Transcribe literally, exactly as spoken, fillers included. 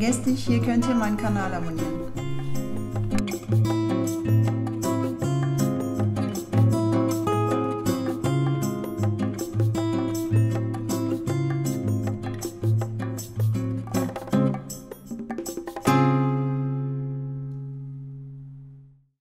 vergesst nicht, hier könnt ihr meinen Kanal abonnieren.